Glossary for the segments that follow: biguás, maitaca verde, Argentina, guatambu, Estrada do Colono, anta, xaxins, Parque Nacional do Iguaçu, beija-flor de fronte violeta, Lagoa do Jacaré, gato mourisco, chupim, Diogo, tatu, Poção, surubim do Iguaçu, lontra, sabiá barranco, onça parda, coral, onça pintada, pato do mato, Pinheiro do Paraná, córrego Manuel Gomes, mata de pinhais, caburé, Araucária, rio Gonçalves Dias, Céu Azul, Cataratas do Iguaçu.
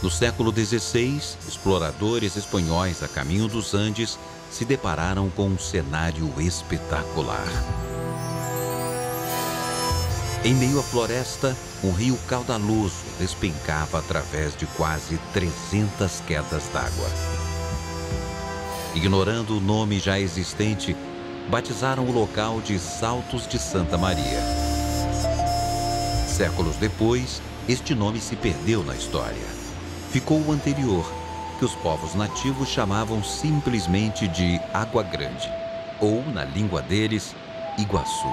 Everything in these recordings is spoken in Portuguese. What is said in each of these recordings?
No século XVI, exploradores espanhóis a caminho dos Andes se depararam com um cenário espetacular. Em meio à floresta, um rio caudaloso despencava através de quase 300 quedas d'água. Ignorando o nome já existente, batizaram o local de Saltos de Santa Maria. Séculos depois, este nome se perdeu na história. Ficou o anterior, que os povos nativos chamavam simplesmente de Água Grande, ou, na língua deles, Iguaçu.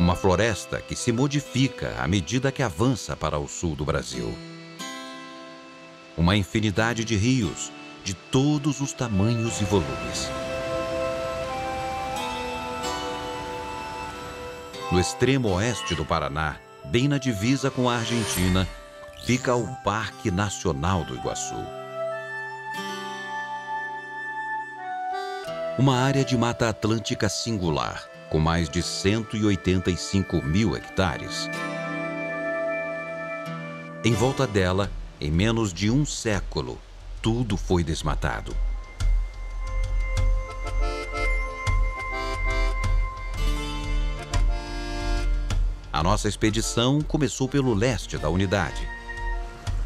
Uma floresta que se modifica à medida que avança para o sul do Brasil. Uma infinidade de rios, de todos os tamanhos e volumes. No extremo oeste do Paraná, bem na divisa com a Argentina, fica o Parque Nacional do Iguaçu. Uma área de Mata Atlântica singular, com mais de 185 mil hectares. Em volta dela, em menos de um século, tudo foi desmatado. A nossa expedição começou pelo leste da unidade,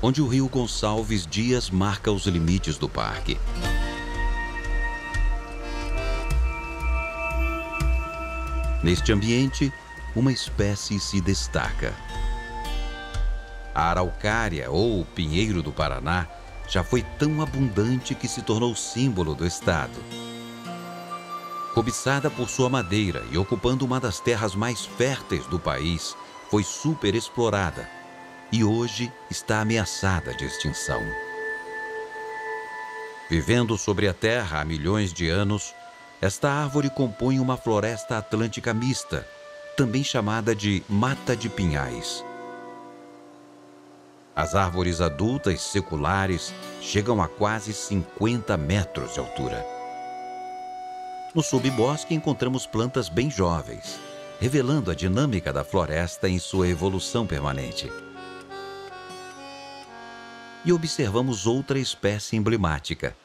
onde o rio Gonçalves Dias marca os limites do parque. Neste ambiente, uma espécie se destaca. A araucária, ou pinheiro do Paraná, já foi tão abundante que se tornou símbolo do estado. Cobiçada por sua madeira e ocupando uma das terras mais férteis do país, foi superexplorada e hoje está ameaçada de extinção. Vivendo sobre a terra há milhões de anos, esta árvore compõe uma floresta atlântica mista, também chamada de mata de pinhais. As árvores adultas seculares chegam a quase 50 metros de altura. No subbosque encontramos plantas bem jovens, revelando a dinâmica da floresta em sua evolução permanente. E observamos outra espécie emblemática.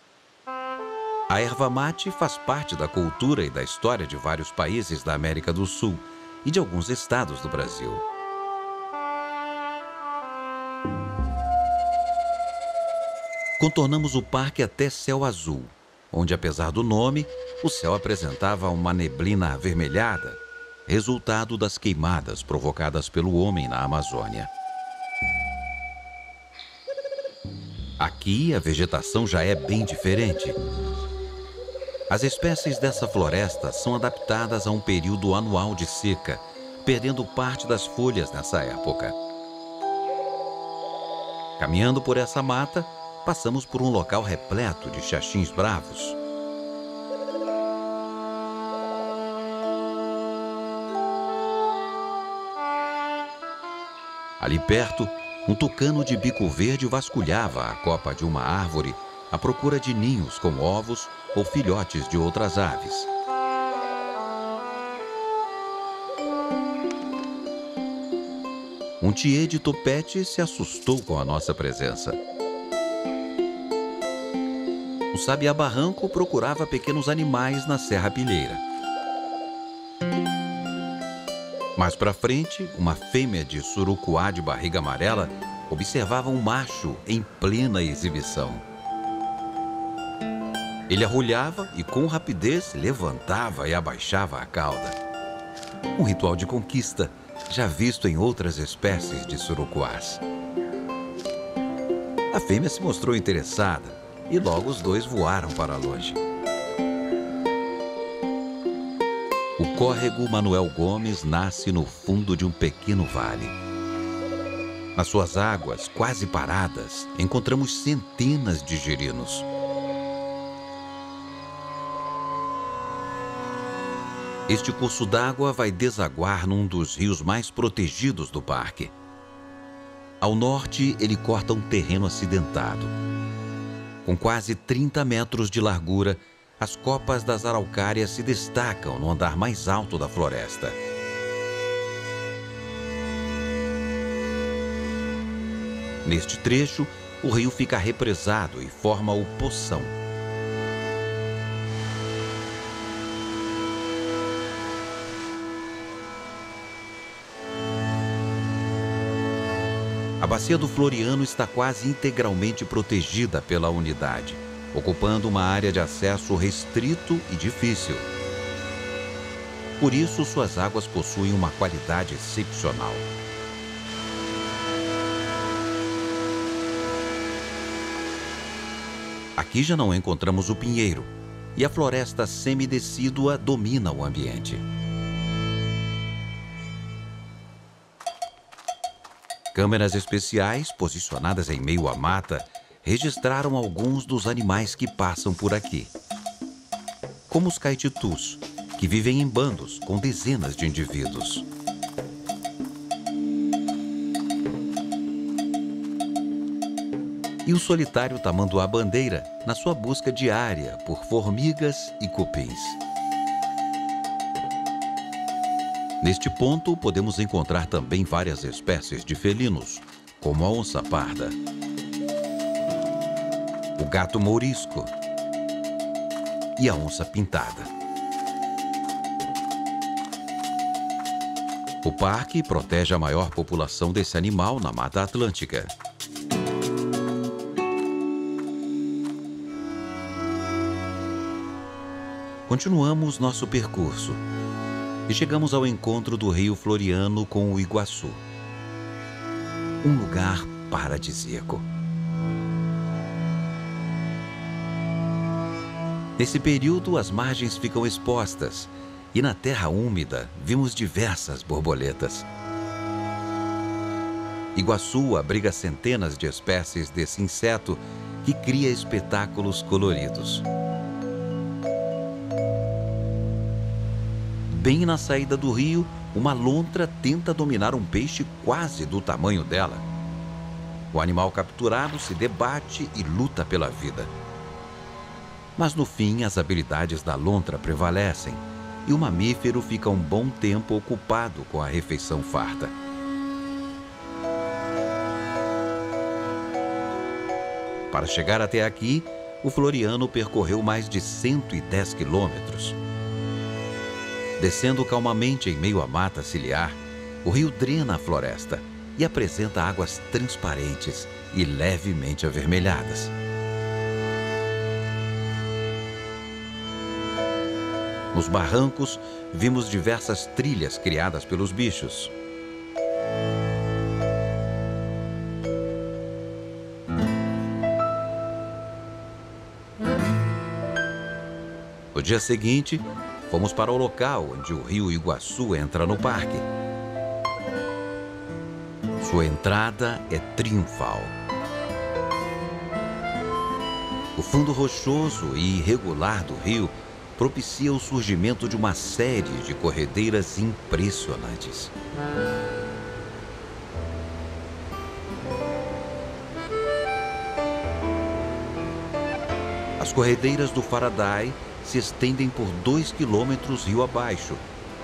A erva mate faz parte da cultura e da história de vários países da América do Sul e de alguns estados do Brasil. Contornamos o parque até Céu Azul, onde, apesar do nome, o céu apresentava uma neblina avermelhada, resultado das queimadas provocadas pelo homem na Amazônia. Aqui, a vegetação já é bem diferente. As espécies dessa floresta são adaptadas a um período anual de seca, perdendo parte das folhas nessa época. Caminhando por essa mata, passamos por um local repleto de xaxins bravos. Ali perto, um tucano de bico verde vasculhava a copa de uma árvore à procura de ninhos com ovos ou filhotes de outras aves. Um tietê-de-topete se assustou com a nossa presença. O sabiá barranco procurava pequenos animais na serrapilheira. Mais para frente, uma fêmea de surucuá de barriga amarela observava um macho em plena exibição. Ele arrulhava e, com rapidez, levantava e abaixava a cauda. Um ritual de conquista, já visto em outras espécies de surucuás. A fêmea se mostrou interessada e logo os dois voaram para longe. O córrego Manuel Gomes nasce no fundo de um pequeno vale. Nas suas águas, quase paradas, encontramos centenas de girinos. Este curso d'água vai desaguar num dos rios mais protegidos do parque. Ao norte, ele corta um terreno acidentado. Com quase 30 metros de largura, as copas das araucárias se destacam no andar mais alto da floresta. Neste trecho, o rio fica represado e forma o Poção. A Bacia do Floriano está quase integralmente protegida pela unidade, ocupando uma área de acesso restrito e difícil. Por isso, suas águas possuem uma qualidade excepcional. Aqui já não encontramos o pinheiro, e a floresta semidecídua domina o ambiente. Câmeras especiais, posicionadas em meio à mata, registraram alguns dos animais que passam por aqui. Como os caititus, que vivem em bandos com dezenas de indivíduos. E o solitário tamanduá-bandeira, na sua busca diária por formigas e cupins. Neste ponto, podemos encontrar também várias espécies de felinos, como a onça parda, o gato mourisco e a onça pintada. O parque protege a maior população desse animal na Mata Atlântica. Continuamos nosso percurso. E chegamos ao encontro do rio Floriano com o Iguaçu. Um lugar paradisíaco. Nesse período, as margens ficam expostas e na terra úmida vimos diversas borboletas. Iguaçu abriga centenas de espécies desse inseto que cria espetáculos coloridos. Bem na saída do rio, uma lontra tenta dominar um peixe quase do tamanho dela. O animal capturado se debate e luta pela vida. Mas no fim, as habilidades da lontra prevalecem e o mamífero fica um bom tempo ocupado com a refeição farta. Para chegar até aqui, o Floriano percorreu mais de 110 quilômetros. Descendo calmamente em meio à mata ciliar, o rio drena a floresta e apresenta águas transparentes e levemente avermelhadas. Nos barrancos, vimos diversas trilhas criadas pelos bichos. No dia seguinte, fomos para o local onde o rio Iguaçu entra no parque. Sua entrada é triunfal. O fundo rochoso e irregular do rio propicia o surgimento de uma série de corredeiras impressionantes. As corredeiras do Faradai se estendem por 2 quilômetros rio abaixo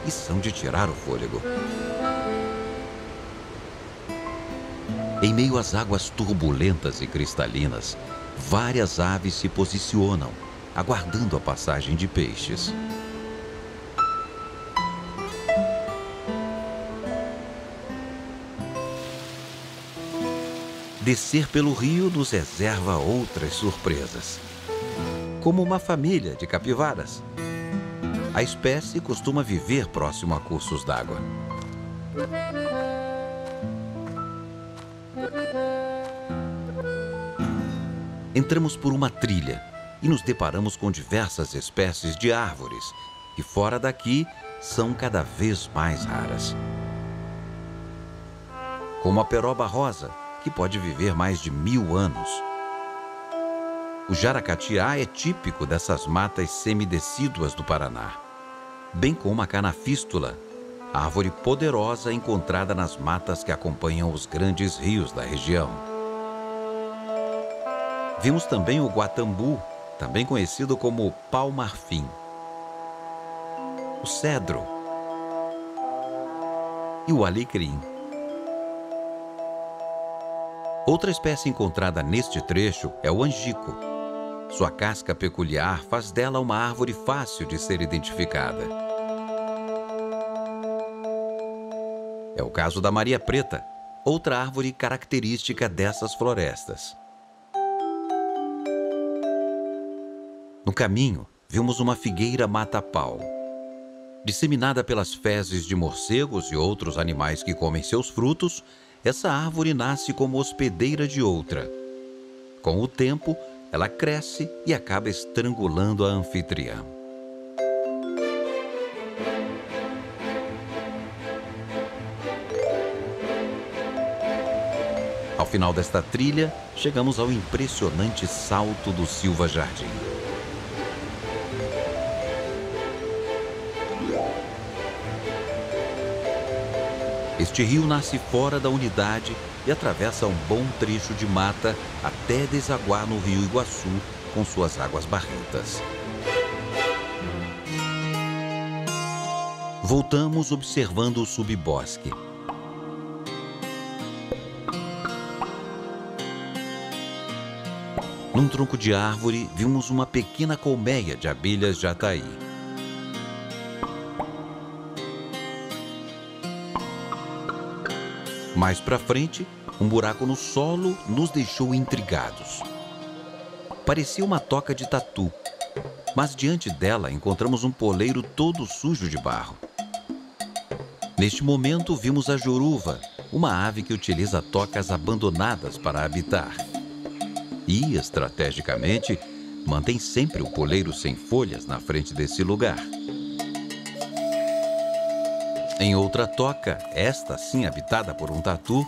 e são de tirar o fôlego. Em meio às águas turbulentas e cristalinas, várias aves se posicionam, aguardando a passagem de peixes. Descer pelo rio nos reserva outras surpresas, como uma família de capivaras. A espécie costuma viver próximo a cursos d'água. Entramos por uma trilha e nos deparamos com diversas espécies de árvores, que fora daqui são cada vez mais raras. Como a peroba rosa, que pode viver mais de 1000 anos. O jaracatiá é típico dessas matas semidecíduas do Paraná. bem como a canafístula, árvore poderosa encontrada nas matas que acompanham os grandes rios da região. Vimos também o guatambu, também conhecido como pau-marfim, o cedro e o alecrim. Outra espécie encontrada neste trecho é o angico. Sua casca peculiar faz dela uma árvore fácil de ser identificada. É o caso da Maria Preta, outra árvore característica dessas florestas. No caminho, vimos uma figueira mata-pau, disseminada pelas fezes de morcegos e outros animais que comem seus frutos. Essa árvore nasce como hospedeira de outra. Com o tempo, ela cresce e acaba estrangulando a anfitriã. Ao final desta trilha, chegamos ao impressionante Salto do Silva Jardim. Este rio nasce fora da unidade e atravessa um bom trecho de mata até desaguar no rio Iguaçu com suas águas barrentas. Voltamos observando o subbosque. Num tronco de árvore, vimos uma pequena colmeia de abelhas de jataí. Mais para frente, um buraco no solo nos deixou intrigados. Parecia uma toca de tatu, mas diante dela encontramos um poleiro todo sujo de barro. Neste momento, vimos a juruva, uma ave que utiliza tocas abandonadas para habitar. E, estrategicamente, mantém sempre o poleiro sem folhas na frente desse lugar. Em outra toca, esta sim habitada por um tatu,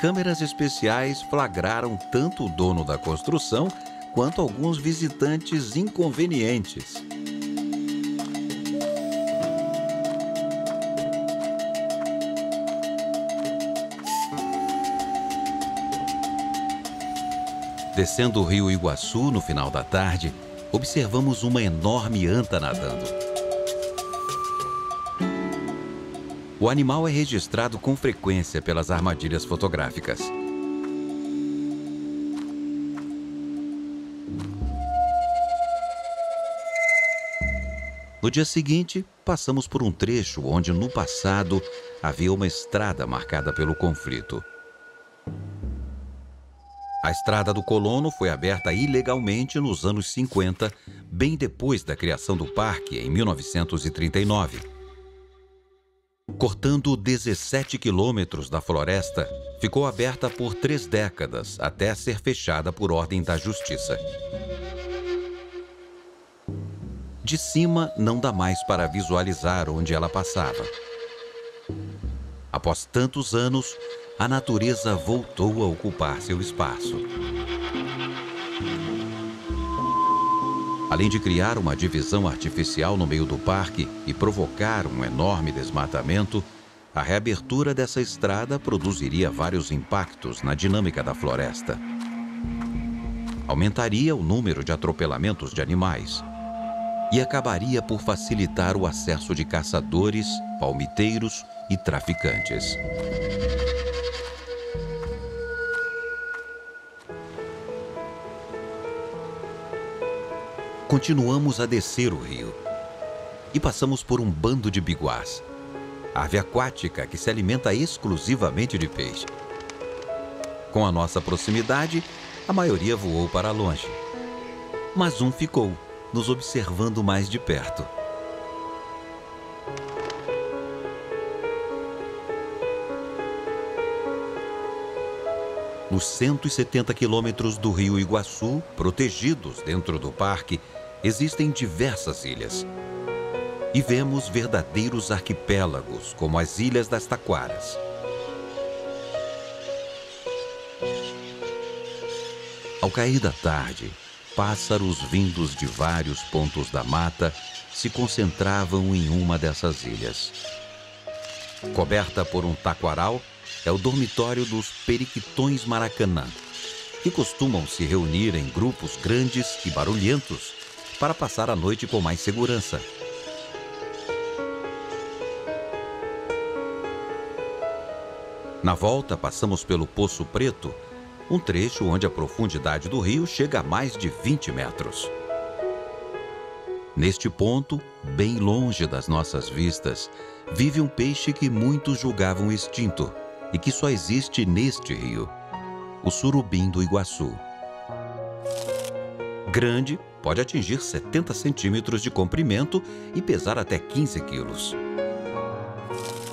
câmeras especiais flagraram tanto o dono da construção quanto alguns visitantes inconvenientes. Descendo o rio Iguaçu no final da tarde, observamos uma enorme anta nadando. O animal é registrado com frequência pelas armadilhas fotográficas. No dia seguinte, passamos por um trecho onde, no passado, havia uma estrada marcada pelo conflito. A estrada do colono foi aberta ilegalmente nos anos 50, bem depois da criação do parque, em 1939. Cortando 17 quilômetros da floresta, ficou aberta por 3 décadas, até ser fechada por ordem da justiça. De cima, não dá mais para visualizar onde ela passava. Após tantos anos, a natureza voltou a ocupar seu espaço. Além de criar uma divisão artificial no meio do parque e provocar um enorme desmatamento, a reabertura dessa estrada produziria vários impactos na dinâmica da floresta. Aumentaria o número de atropelamentos de animais e acabaria por facilitar o acesso de caçadores, palmiteiros e traficantes. Continuamos a descer o rio e passamos por um bando de biguás, ave aquática que se alimenta exclusivamente de peixe. Com a nossa proximidade, a maioria voou para longe, mas um ficou, nos observando mais de perto. Nos 170 quilômetros do rio Iguaçu, protegidos dentro do parque, existem diversas ilhas. E vemos verdadeiros arquipélagos, como as Ilhas das Taquaras. Ao cair da tarde, pássaros vindos de vários pontos da mata se concentravam em uma dessas ilhas. Coberta por um taquaral, é o dormitório dos periquitões maracanã, que costumam se reunir em grupos grandes e barulhentos para passar a noite com mais segurança. Na volta, passamos pelo Poço Preto, um trecho onde a profundidade do rio chega a mais de 20 metros. Neste ponto, bem longe das nossas vistas, vive um peixe que muitos julgavam extinto e que só existe neste rio, o surubim do Iguaçu. Grande, pode atingir 70 centímetros de comprimento e pesar até 15 quilos.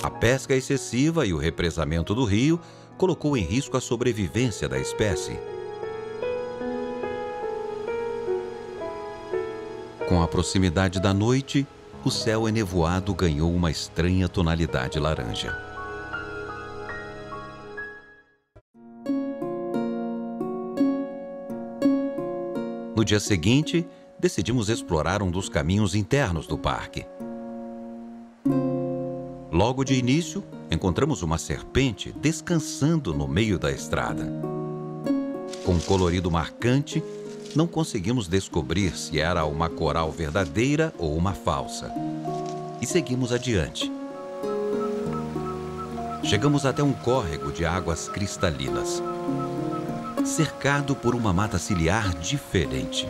A pesca excessiva e o represamento do rio colocou em risco a sobrevivência da espécie. Com a proximidade da noite, o céu enevoado ganhou uma estranha tonalidade laranja. No dia seguinte, decidimos explorar um dos caminhos internos do parque. Logo de início, encontramos uma serpente descansando no meio da estrada. Com um colorido marcante, não conseguimos descobrir se era uma coral verdadeira ou uma falsa. E seguimos adiante. Chegamos até um córrego de águas cristalinas, cercado por uma mata ciliar diferente.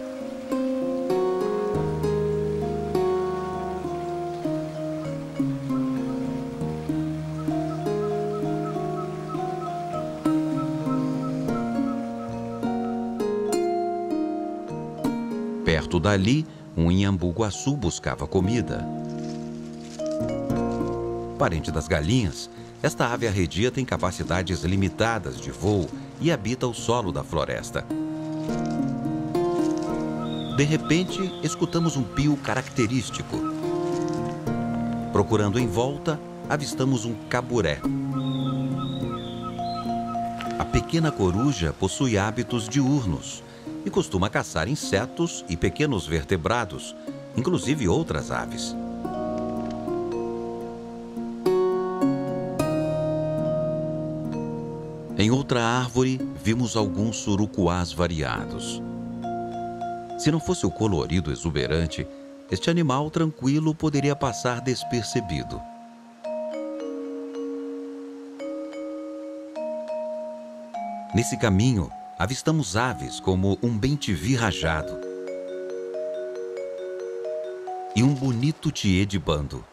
Dali, um inhambu-guaçu buscava comida. Parente das galinhas, esta ave arredia tem capacidades limitadas de voo e habita o solo da floresta. De repente, escutamos um pio característico. Procurando em volta, avistamos um caburé. A pequena coruja possui hábitos diurnos e costuma caçar insetos e pequenos vertebrados, inclusive outras aves. Em outra árvore, vimos alguns surucuás variados. Se não fosse o colorido exuberante, este animal tranquilo poderia passar despercebido. Nesse caminho, avistamos aves como um bentivi rajado e um bonito tiê-de-bando.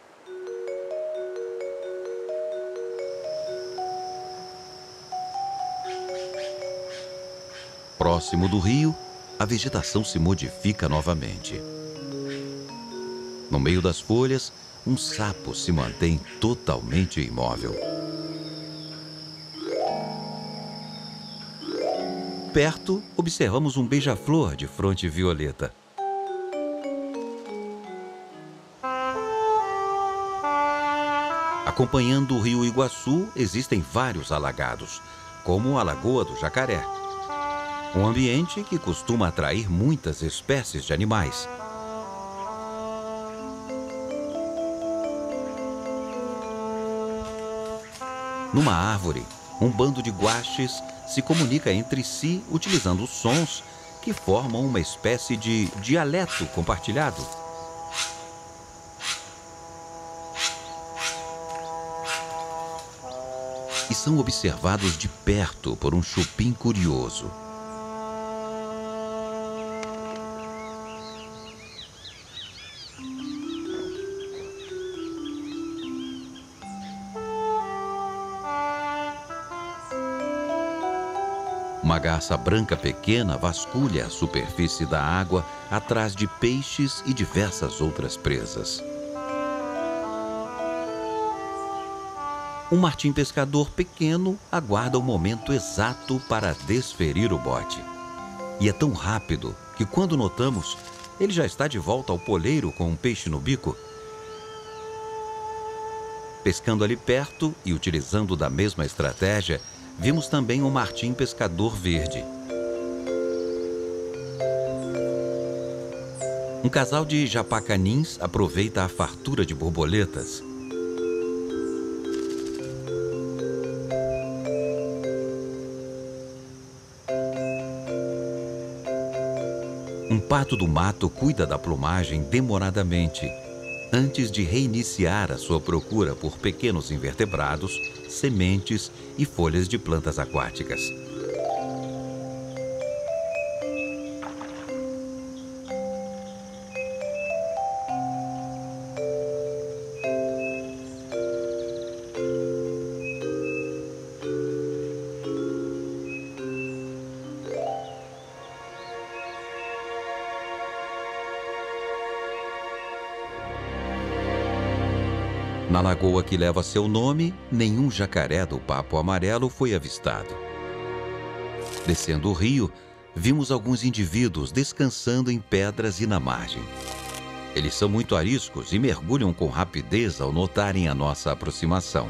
Próximo do rio, a vegetação se modifica novamente. No meio das folhas, um sapo se mantém totalmente imóvel. Perto, observamos um beija-flor de fronte violeta. Acompanhando o rio Iguaçu, existem vários alagados, como a Lagoa do Jacaré, um ambiente que costuma atrair muitas espécies de animais. Numa árvore, um bando de guaxes se comunica entre si utilizando sons que formam uma espécie de dialeto compartilhado. E são observados de perto por um chupim curioso. Uma garça branca pequena vasculha a superfície da água atrás de peixes e diversas outras presas. Um martim pescador pequeno aguarda o momento exato para desferir o bote. E é tão rápido que, quando notamos, ele já está de volta ao poleiro com um peixe no bico. Pescando ali perto e utilizando da mesma estratégia, vimos também um martim pescador verde. Um casal de japacanins aproveita a fartura de borboletas. Um pato do mato cuida da plumagem demoradamente, antes de reiniciar a sua procura por pequenos invertebrados, sementes e folhas de plantas aquáticas. Na lagoa que leva seu nome, nenhum jacaré do papo amarelo foi avistado. Descendo o rio, vimos alguns indivíduos descansando em pedras e na margem. Eles são muito ariscos e mergulham com rapidez ao notarem a nossa aproximação.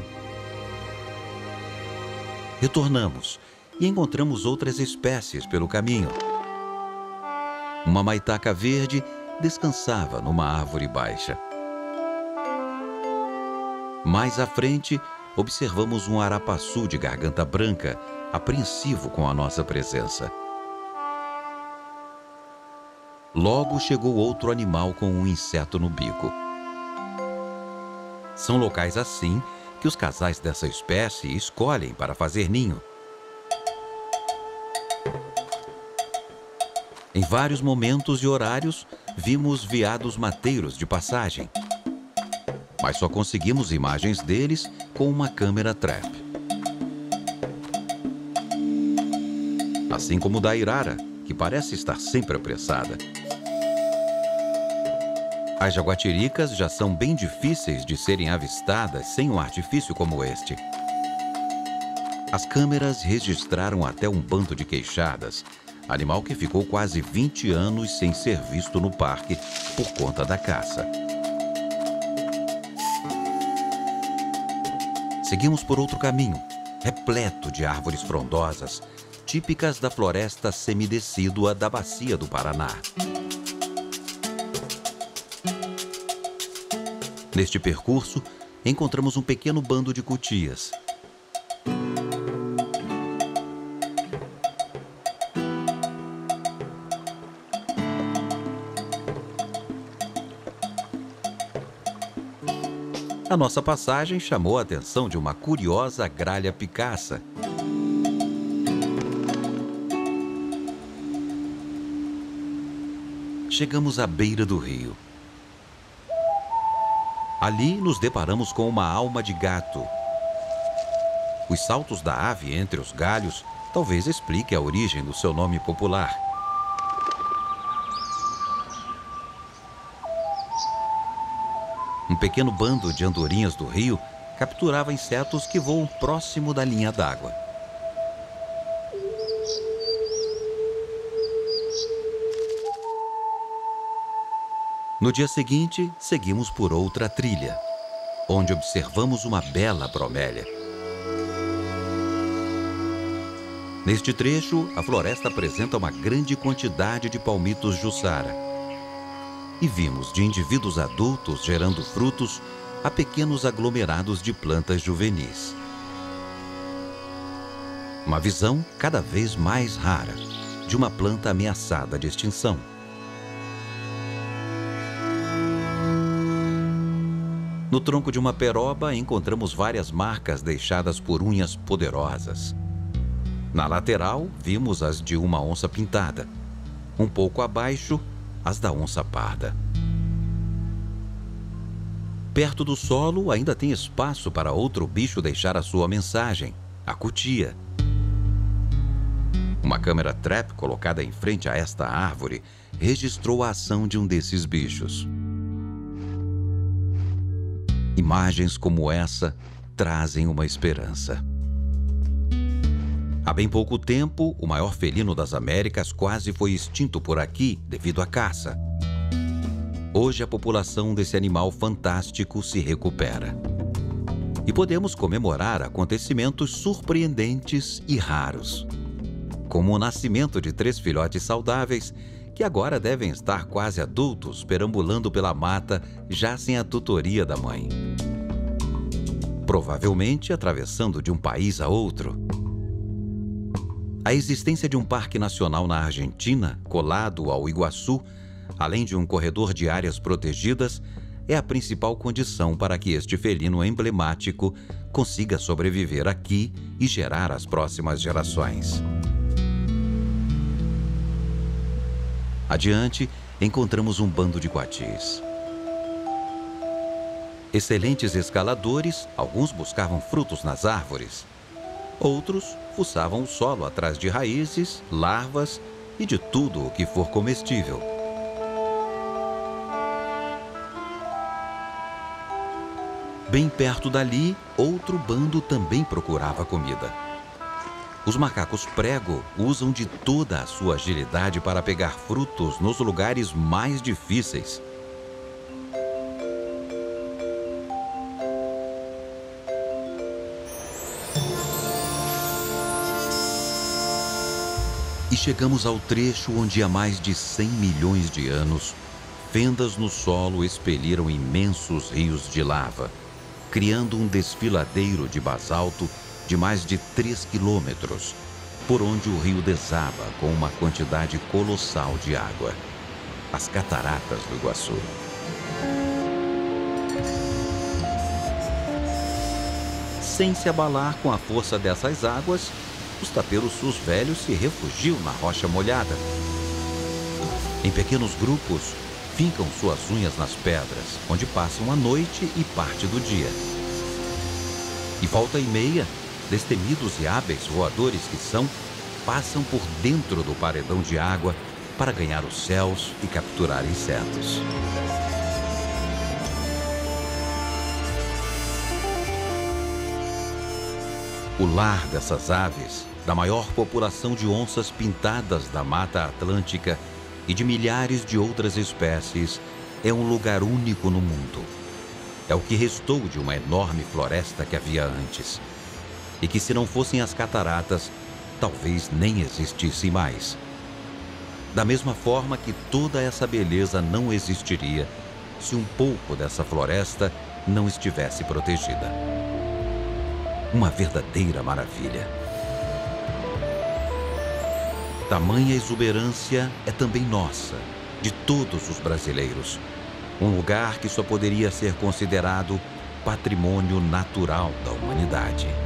Retornamos e encontramos outras espécies pelo caminho. Uma maitaca verde descansava numa árvore baixa. Mais à frente, observamos um arapaçu de garganta branca, apreensivo com a nossa presença. Logo chegou outro animal com um inseto no bico. São locais assim que os casais dessa espécie escolhem para fazer ninho. Em vários momentos e horários, vimos veados mateiros de passagem. Mas só conseguimos imagens deles com uma câmera trap. Assim como da irara, que parece estar sempre apressada. As jaguatiricas já são bem difíceis de serem avistadas sem um artifício como este. As câmeras registraram até um bando de queixadas, animal que ficou quase 20 anos sem ser visto no parque por conta da caça. Seguimos por outro caminho, repleto de árvores frondosas, típicas da floresta semidecídua da bacia do Paraná. Neste percurso, encontramos um pequeno bando de cutias. A nossa passagem chamou a atenção de uma curiosa gralha picaça. Chegamos à beira do rio. Ali nos deparamos com uma alma de gato. Os saltos da ave entre os galhos talvez explique a origem do seu nome popular. Um pequeno bando de andorinhas do rio capturava insetos que voam próximo da linha d'água. No dia seguinte, seguimos por outra trilha, onde observamos uma bela bromélia. Neste trecho, a floresta apresenta uma grande quantidade de palmitos jussara. E vimos de indivíduos adultos gerando frutos a pequenos aglomerados de plantas juvenis. Uma visão cada vez mais rara de uma planta ameaçada de extinção. No tronco de uma peroba encontramos várias marcas deixadas por unhas poderosas. Na lateral, vimos as de uma onça pintada. Um pouco abaixo, as da onça parda. Perto do solo, ainda tem espaço para outro bicho deixar a sua mensagem, a cutia. Uma câmera trap colocada em frente a esta árvore registrou a ação de um desses bichos. Imagens como essa trazem uma esperança. Há bem pouco tempo, o maior felino das Américas quase foi extinto por aqui devido à caça. Hoje, a população desse animal fantástico se recupera. E podemos comemorar acontecimentos surpreendentes e raros, como o nascimento de 3 filhotes saudáveis que agora devem estar quase adultos perambulando pela mata, já sem a tutoria da mãe. Provavelmente atravessando de um país a outro. A existência de um parque nacional na Argentina, colado ao Iguaçu, além de um corredor de áreas protegidas, é a principal condição para que este felino emblemático consiga sobreviver aqui e gerar as próximas gerações. Adiante, encontramos um bando de coatis. Excelentes escaladores, alguns buscavam frutos nas árvores. Outros fuçavam o solo atrás de raízes, larvas e de tudo o que for comestível. Bem perto dali, outro bando também procurava comida. Os macacos prego usam de toda a sua agilidade para pegar frutos nos lugares mais difíceis. E chegamos ao trecho onde há mais de 100 milhões de anos, fendas no solo expeliram imensos rios de lava, criando um desfiladeiro de basalto de mais de 3 quilômetros, por onde o rio desaba com uma quantidade colossal de água. As cataratas do Iguaçu. Sem se abalar com a força dessas águas, os taperuçus velhos se refugiam na rocha molhada. Em pequenos grupos, fincam suas unhas nas pedras, onde passam a noite e parte do dia. E volta e meia, destemidos e hábeis voadores que são, passam por dentro do paredão de água para ganhar os céus e capturar insetos. O lar dessas aves, da maior população de onças pintadas da Mata Atlântica e de milhares de outras espécies, é um lugar único no mundo. É o que restou de uma enorme floresta que havia antes, e que, se não fossem as cataratas, talvez nem existisse mais. Da mesma forma que toda essa beleza não existiria se um pouco dessa floresta não estivesse protegida. Uma verdadeira maravilha. Tamanha exuberância é também nossa, de todos os brasileiros. Um lugar que só poderia ser considerado patrimônio natural da humanidade.